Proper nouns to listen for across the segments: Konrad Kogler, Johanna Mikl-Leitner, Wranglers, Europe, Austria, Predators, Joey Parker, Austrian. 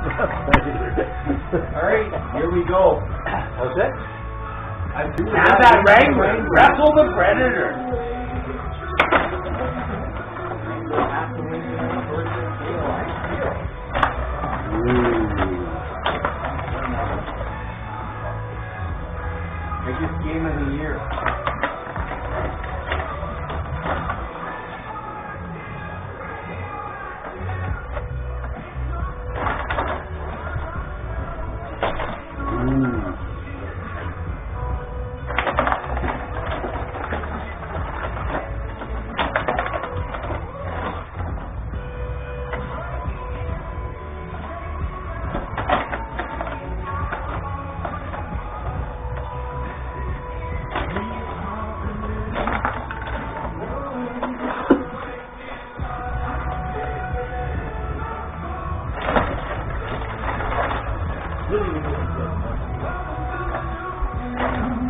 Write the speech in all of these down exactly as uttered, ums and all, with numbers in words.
All right, here we go. What's it? I'm doing now that Wranglers wrestle the Predator. Biggest game of the year.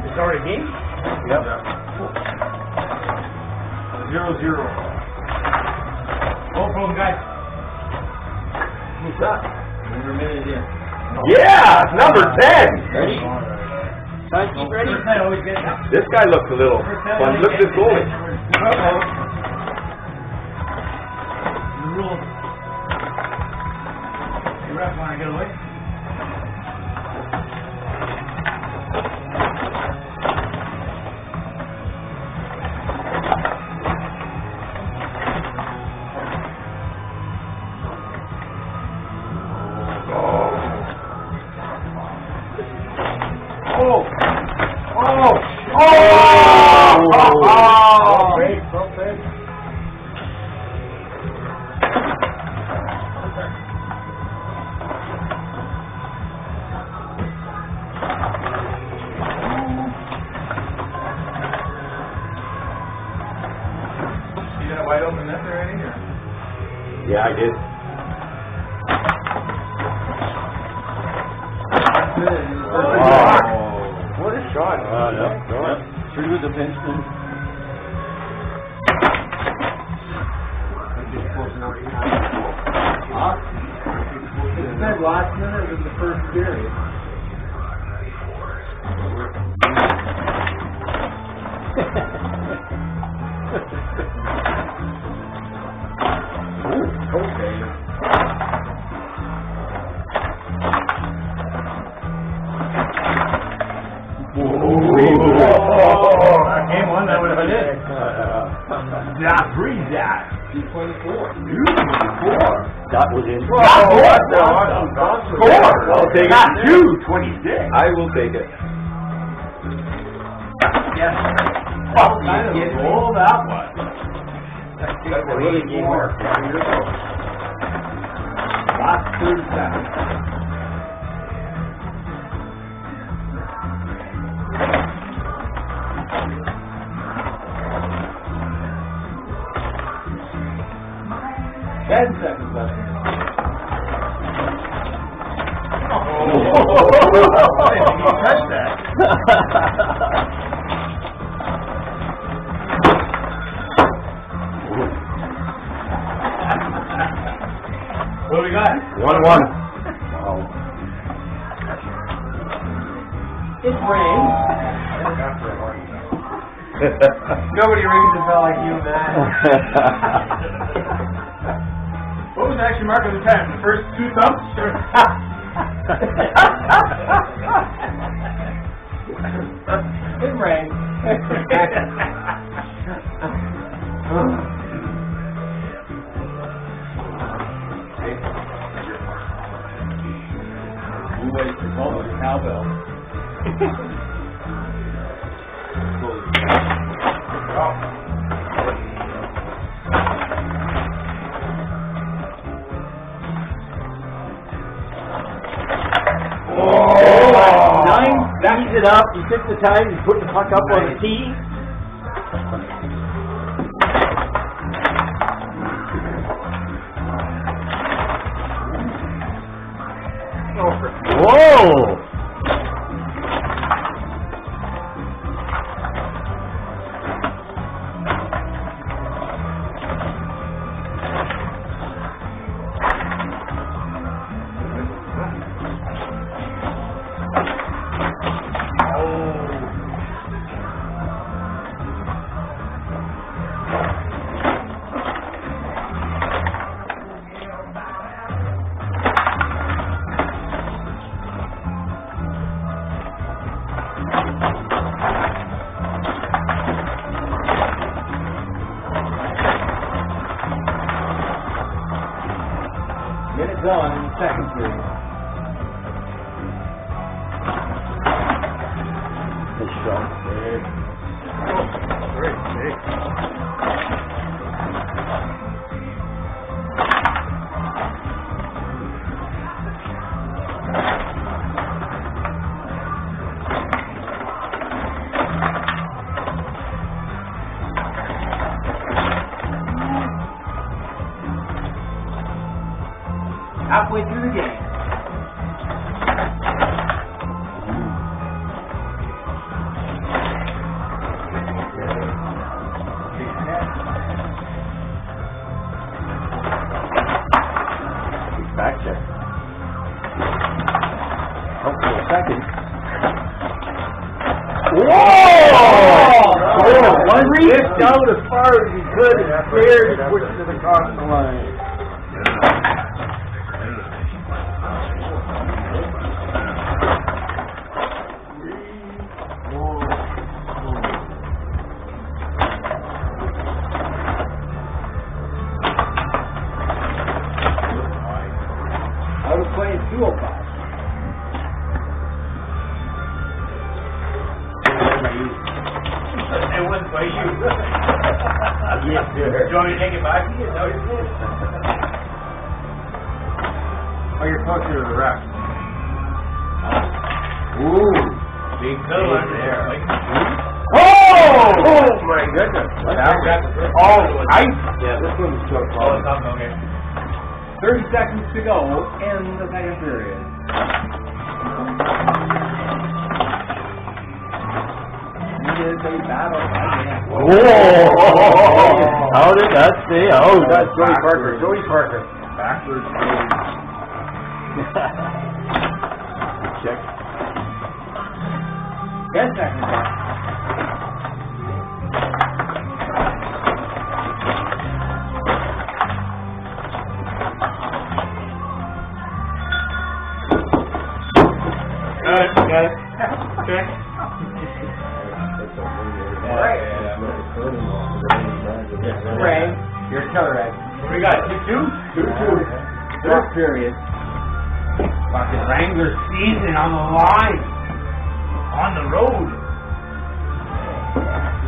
It's already game? Yep. Zero zero. Go for him, guys. Who's that? Another minute in. Yeah! Number ten! Ready? Keep ready? This guy looks a little fun. Look at this goalie. Uh-oh. Rules. Hey, ref, want to get away? Oh! Oh! Oh! Oh! Great, okay. You got a wide open net there, Eddie, or? Yeah, I did. That's it. Oh. What a shot. Uh, yep, yep. Yep. Through the benchman. It said last minute in the first period. Okay. Now breathe that. two twenty-four. two twenty-four. That was in. Well, oh, what? No, no, no, no, no. I'll take it. two twenty-six. I will take it. Yes. Oh, kind of roll that one. That kicked a really good mark. Last thirty seconds. Ten seconds left. Oh! You touched that. What do we got? One one. Wow. It rains. Nobody rings a bell like you, man. What was the action mark of the time? The first two thumps? Sure. It rang. Who waits for call the cowbell? Oh. It up, you took the time, you put the puck up nice. On the tee. Whoa! Get it done in the second period. Good shot, Dave. Oh, great, Dave. Halfway through the game. He's back there. Oh, for a second. Whoa! Oh, one reach down as far as he could and cleared and pushed to the cross the line. thirty seconds to go in the second period. It is a battle. Whoa! Whoa. How did that stay? Oh, that's Joey Parker. Joey Parker. Backwards. Check. ten seconds. Period. Fucking Wranglers season on the line. On the road.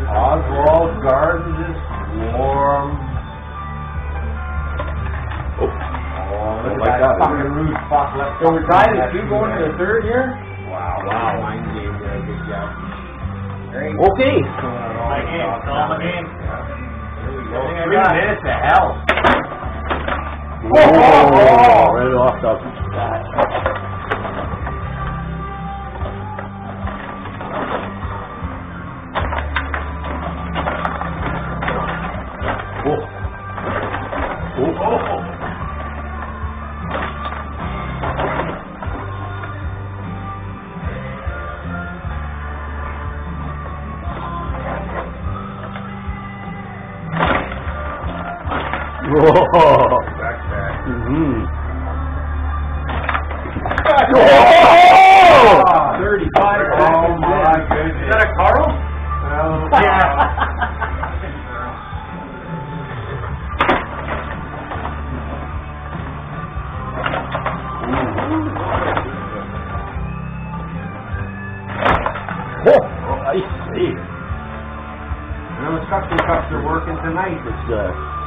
Oswald Gardens is warm. Oh, oh look at that fucking rude fuck left. So we're tied at two going to the third here? Wow, wow. Line game there. Good job. Great. Okay. I can't. I'm in. Here we go. Three minutes to hell. Whoa, whoa, whoa, whoa. Right off the bat. Whoa. Whoa. Whoa. Whoa.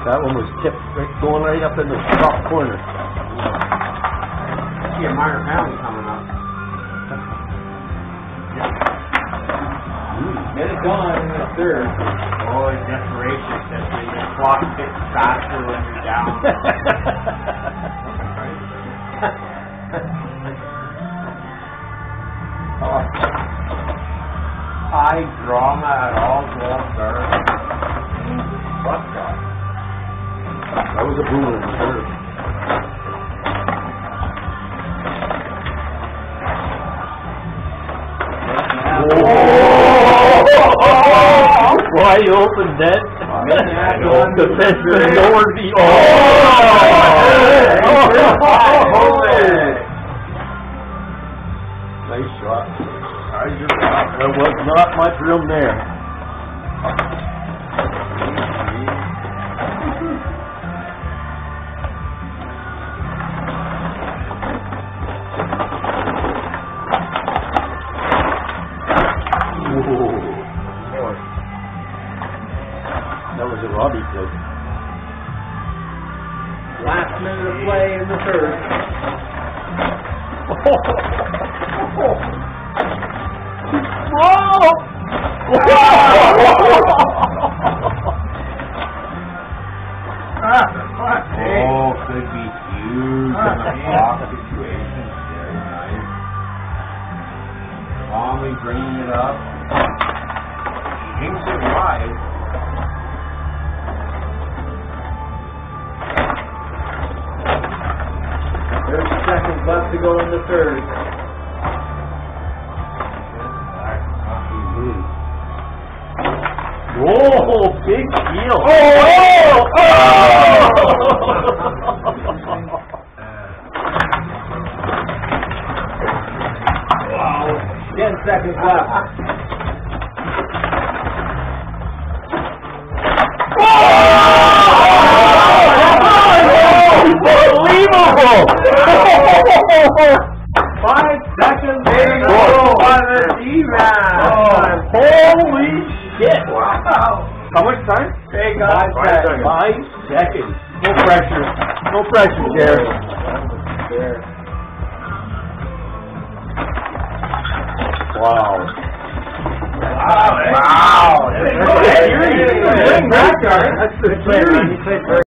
That one was tipped right, going right up in the top corner. I see a minor penalty coming up. Get it done in the third. Oh, it's desperation. That's when the clock ticks faster when you're down. Oh. High drama at all, well, sir. That was a boom in the third. Whoa! Wide open net. The fence is nowhere to be. Oh! Nice shot. That was not much room there. Oh, could be huge in a block situation. Very nice. Calmly bringing it up. Jinx it wide. thirty seconds left to go in the third. Whoa, big deal. Oh! Oh! Wow. Ten seconds left. Whoa! Unbelievable! Five seconds later, on the D-man. Holy shit! Wow. How much time? Hey guys, five seconds. Five seconds. No pressure. No pressure, Jared. Wow. Wow. Wow. Wow. That's the